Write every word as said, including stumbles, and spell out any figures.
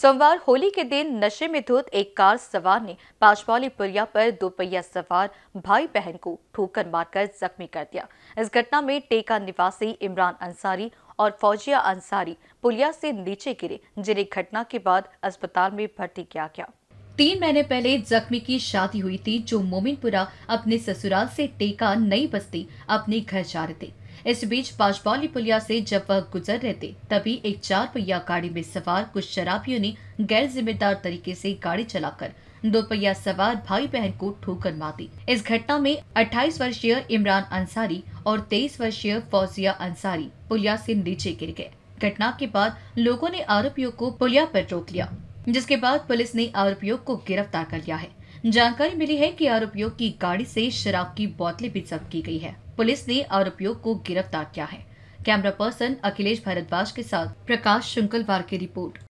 सोमवार होली के दिन नशे में धुत एक कार सवार ने पाचपॉली पुलिया पर दोपहिया सवार भाई बहन को ठोकर मारकर जख्मी कर दिया। इस घटना में टेका निवासी इमरान अंसारी और फौजिया अंसारी पुलिया से नीचे गिरे, जिन्हें घटना के बाद अस्पताल में भर्ती किया गया। तीन महीने पहले जख्मी की शादी हुई थी, जो मोमिनपुरा अपने ससुराल से टेका नई बस्ती अपने घर जा रहे थे। इस बीच पाचपॉली पुलिया से जब वह गुजर रहे थे, तभी एक चार पहिया गाड़ी में सवार कुछ शराबियों ने गैर जिम्मेदार तरीके से गाड़ी चलाकर दोपहिया सवार भाई बहन को ठोकर मार दी। इस घटना में अट्ठाईस वर्षीय इमरान अंसारी और तेईस वर्षीय फौजिया अंसारी पुलिया से नीचे गिर गए। घटना के बाद लोगों ने आरोपियों को पुलिया पर रोक लिया, जिसके बाद पुलिस ने आरोपियों को गिरफ्तार कर लिया है। जानकारी मिली है कि आरोपियों की गाड़ी से शराब की बोतलें भी जब्त की गई है। पुलिस ने आरोपियों को गिरफ्तार किया है। कैमरा पर्सन अखिलेश भारद्वाज के साथ प्रकाश शुंकलवार की रिपोर्ट।